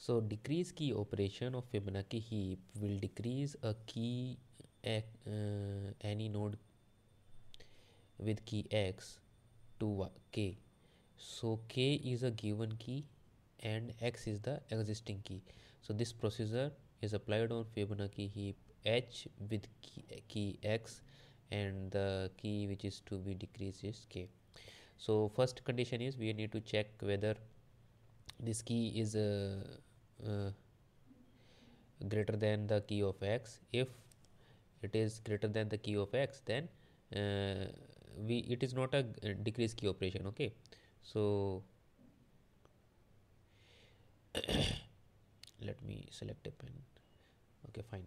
So decrease key operation of Fibonacci heap will decrease a key any node with key x to k. So k is a given key and x is the existing key. So this procedure is applied on Fibonacci heap h with key x, and the key which is to be decreased is k. So first condition is we need to check whether this key is greater than the key of x. If it is greater than the key of x, then it is not a decrease key operation. Okay, so let me select a pen. Okay, fine.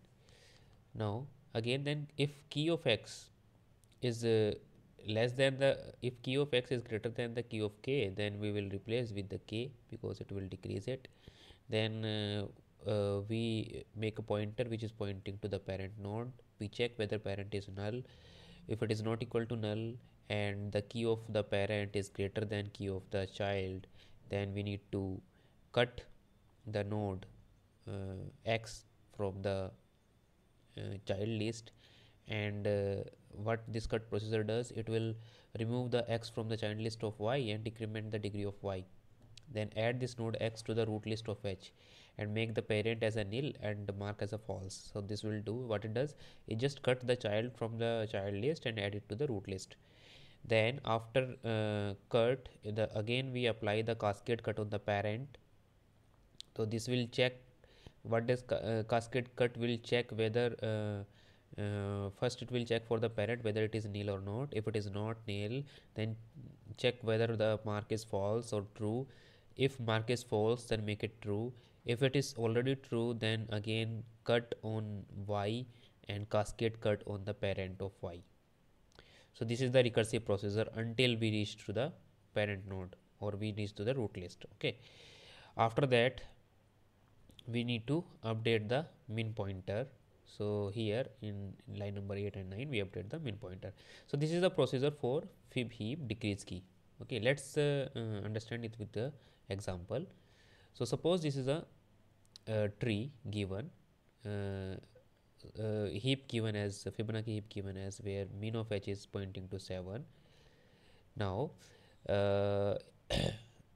Now again, then if key of x is less than the, if key of x is greater than the key of k, then we will replace with the k because it will decrease it. Then we make a pointer which is pointing to the parent node. We check whether parent is null. If it is not equal to null and the key of the parent is greater than key of the child, then we need to cut the node x from the child list. And what this cut procedure does, it will remove the x from the child list of y and decrement the degree of y. Then add this node x to the root list of h and make the parent as a nil and mark as a false. So this will do what it does, it just cut the child from the child list and add it to the root list. Then after cut, again we apply the cascade cut on the parent. So this will check what does cascade cut will check whether first it will check for the parent whether it is nil or not. If it is not nil, then check whether the mark is false or true. If mark is false, then make it true. If it is already true, then again cut on y and cascade cut on the parent of y. So this is the recursive procedure until we reach to the parent node or we reach to the root list. Okay, after that we need to update the min pointer. So here in line number 8 and 9 we update the min pointer. So this is the procedure for fib heap decrease key. Okay, let's understand it with the example. So suppose this is a tree given, heap given as Fibonacci heap given as, where min of h is pointing to 7. Now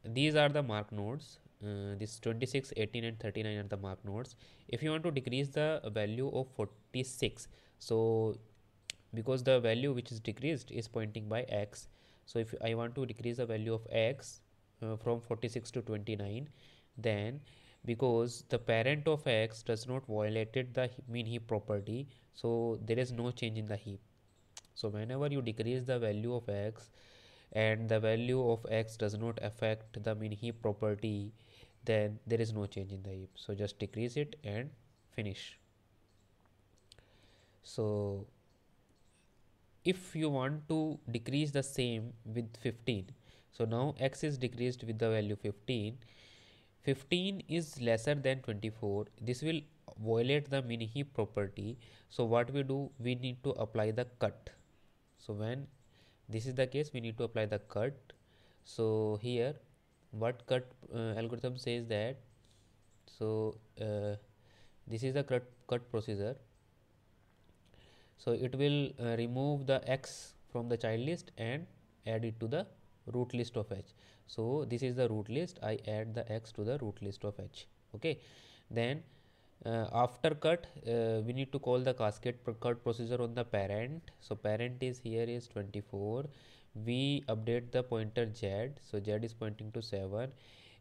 these are the mark nodes. This 26, 18 and 39 are the mark nodes. If you want to decrease the value of 46, so because the value which is decreased is pointing by x, so if I want to decrease the value of x from 46 to 29, then because the parent of x does not violated the mean heap property, so there is no change in the heap. So whenever you decrease the value of x and the value of x does not affect the mean heap property, then there is no change in the heap. So just decrease it and finish. So if you want to decrease the same with 15, so now x is decreased with the value 15. 15 is lesser than 24. This will violate the mean heap property. So what we do, we need to apply the cut. So when this is the case, we need to apply the cut. So here what cut algorithm says that, so this is the cut procedure. So it will remove the x from the child list and add it to the root list of h. So this is the root list, I add the x to the root list of h. Okay, then after cut we need to call the cascade cut procedure on the parent. So parent is here is 24. We update the pointer z. So z is pointing to 7.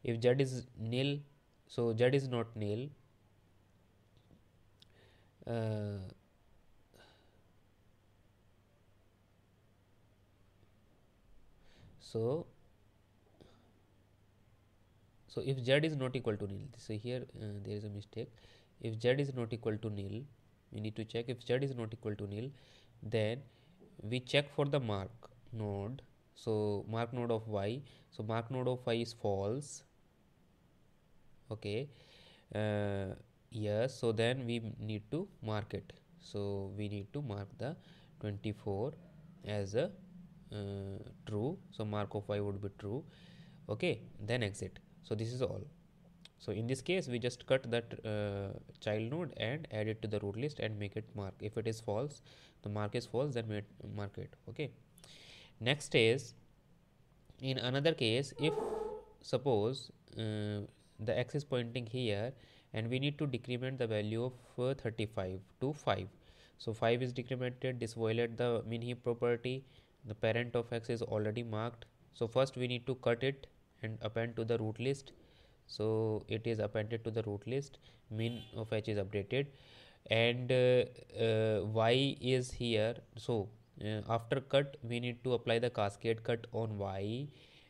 If z is nil, so z is not nil. So if z is not equal to nil, so here there is a mistake. If z is not equal to nil, we need to check. If z is not equal to nil, then we check for the mark node. So mark node of y. So mark node of y is false. Okay. Yes. So then we need to mark it. So we need to mark the 24 as a true. So mark of y would be true. Okay. Then exit. So this is all. So in this case, we just cut that child node and add it to the root list and make it mark. If it is false, the mark is false, then mark it. Okay. Next is, in another case, if suppose the x is pointing here and we need to decrement the value of 35 to 5. So 5 is decremented. This violates the min heap property. The parent of x is already marked. So first we need to cut it and append to the root list. So it is appended to the root list. Min of h is updated, and y is here. So after cut, we need to apply the cascade cut on y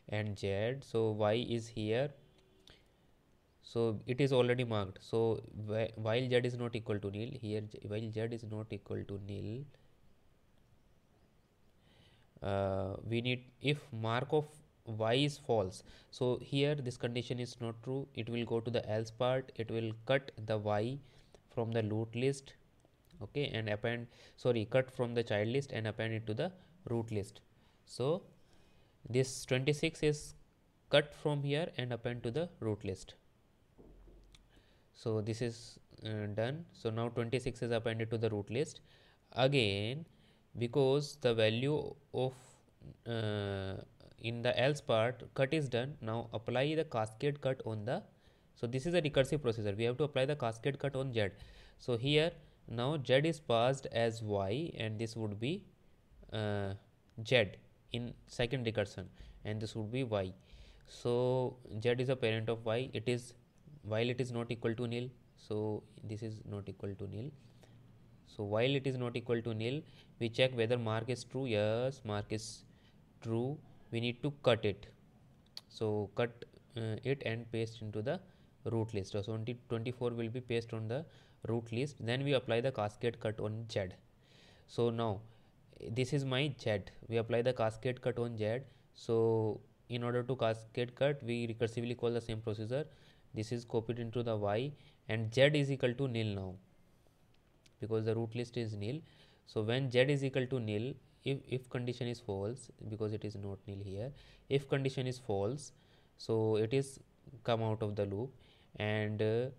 and z. So y is here. So it is already marked. So while z is not equal to nil, here while z is not equal to nil, we need, if mark of y is false, so here this condition is not true, it will go to the else part, it will cut the y from the root list, okay, and append, sorry, cut from the child list and append it to the root list. So this 26 is cut from here and append to the root list. So this is done. So now 26 is appended to the root list again, because the value of in the else part cut is done. Now apply the cascade cut on the, so this is a recursive procedure, we have to apply the cascade cut on z. So here now z is passed as y, and this would be z in second recursion, and this would be y. So z is a parent of y, it is, while it is not equal to nil, so this is not equal to nil. So while it is not equal to nil, we check whether mark is true. Yes, mark is true. We need to cut it. So cut it and paste into the root list. So only 24 will be pasted on the root list. Then we apply the cascade cut on z. So now this is my z. We apply the cascade cut on z. So in order to cascade cut, we recursively call the same procedure. This is copied into the y, and z is equal to nil now, because the root list is nil. So when z is equal to nil, if condition is false, because it is not nil here, if condition is false, so it is come out of the loop, and the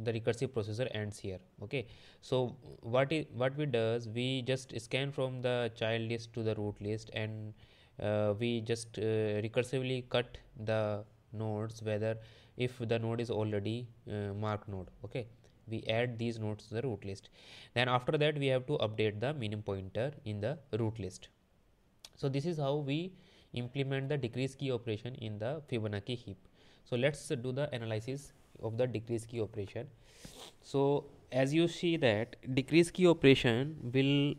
recursive procedure ends here. Okay. So what we does, we just scan from the child list to the root list, and we just recursively cut the nodes, whether if the node is already marked node. Okay. We add these nodes to the root list. Then after that, we have to update the minimum pointer in the root list. So this is how we implement the decrease key operation in the Fibonacci heap. So let's do the analysis of the decrease key operation. So as you see that decrease key operation will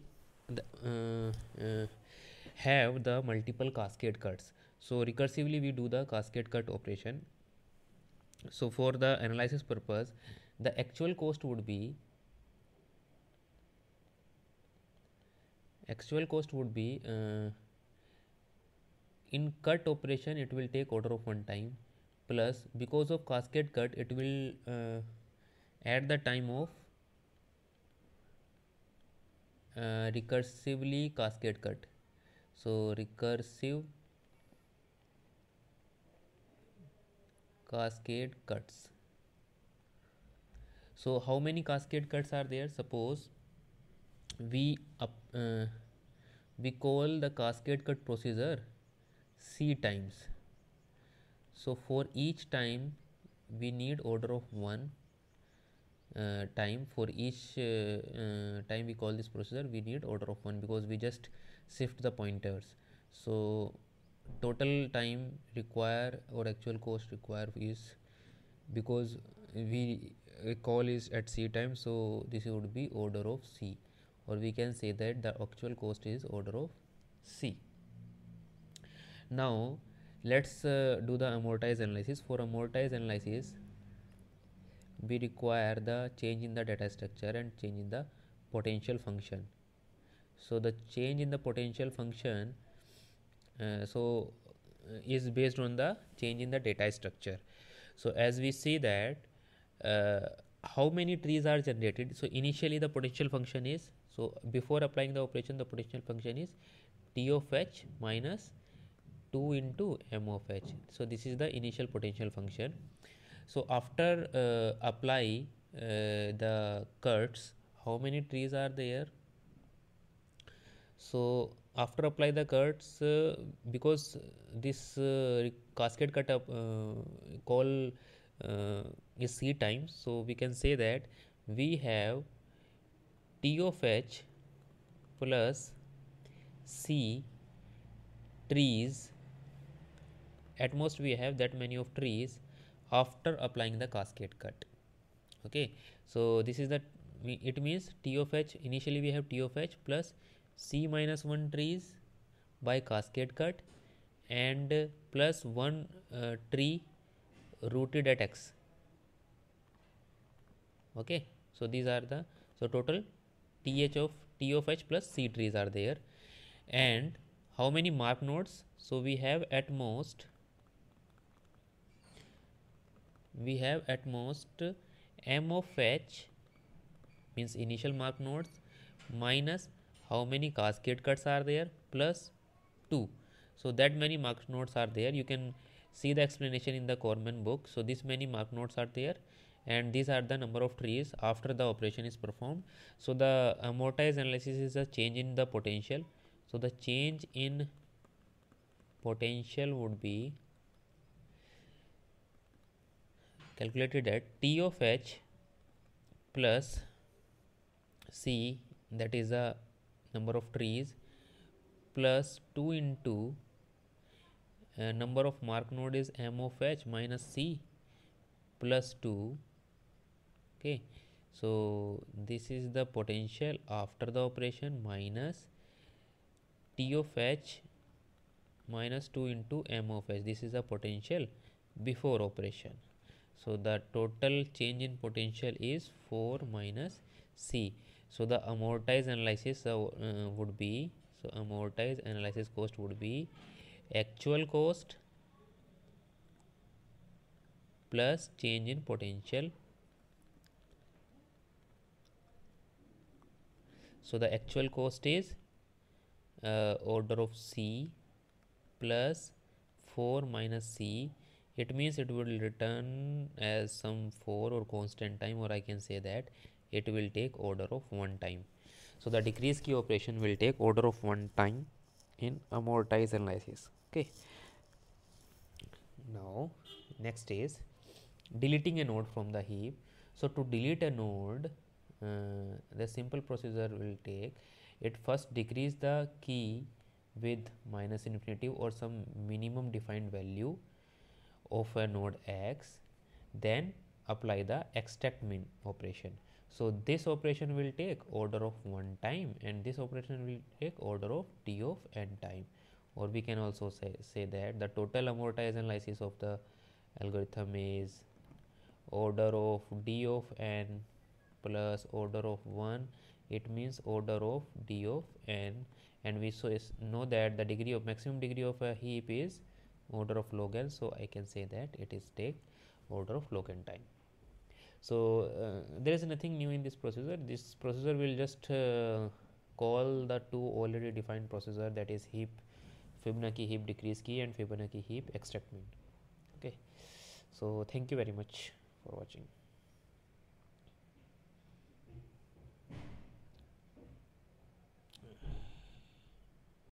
have the multiple cascade cuts. So recursively we do the cascade cut operation. So for the analysis purpose, the actual cost would be, in cut operation it will take order of 1 time, plus because of cascade cut it will add the time of recursively cascade cut. So recursive cascade cuts. So how many cascade cuts are there? Suppose we call the cascade cut procedure c times. So for each time we need order of 1 time. For each time we call this procedure, we need order of 1, because we just shift the pointers. So total time require, or actual cost require, is, because we call is at c time, so this would be order of c, or we can say that the actual cost is order of c. Now let's do the amortized analysis. For amortized analysis, we require the change in the data structure and change in the potential function. So the change in the potential function is based on the change in the data structure. So as we see that how many trees are generated. So initially the potential function is, so before applying the operation, the potential function is t of h minus 2 into m of h. So this is the initial potential function. So after apply the cuts, how many trees are there? So after apply the cuts, because this cascade cut up call is c times, so we can say that we have T of H plus C trees, at most we have that many of trees after applying the cascade cut. Okay, so this is the, it means T of H, initially we have T of H plus C minus 1 trees by cascade cut and plus 1 tree rooted at X. Okay, so these are the, so total T of H plus C trees are there. And how many mark nodes? So we have at most, M of H, means initial mark nodes, minus how many cascade cuts are there, plus 2. So that many mark nodes are there. You can see the explanation in the Cormen book. So this many mark nodes are there, and these are the number of trees after the operation is performed. So the amortized analysis is a change in the potential. So the change in potential would be calculated at T of H plus C, that is the number of trees, plus 2 into number of mark node is M of H minus C plus 2. Okay, so this is the potential after the operation minus T of H minus 2 into M of H. This is the potential before operation. So the total change in potential is 4 minus C. So the amortized analysis would be, so amortized analysis cost would be actual cost plus change in potential. So the actual cost is order of C plus 4 minus C. It means it will return as some 4 or constant time, or I can say that it will take order of 1 time. So the decrease key operation will take order of 1 time in amortized analysis. Okay. Now next is deleting a node from the heap. So to delete a node, the simple procedure will take, it first decrease the key with -∞ or some minimum defined value of a node X, then apply the extract min operation. So this operation will take order of 1 time, and this operation will take order of T of n time, or we can also say that the total amortized analysis of the algorithm is order of D of n plus order of 1. It means order of D of n, and we so is know that the degree of maximum degree of a heap is order of log n. So I can say that it is take order of log n time. So there is nothing new in this procedure. This procedure will just call the two already defined procedure, that is heap Fibonacci heap decrease key and Fibonacci heap extract min. Okay, so thank you very much for watching.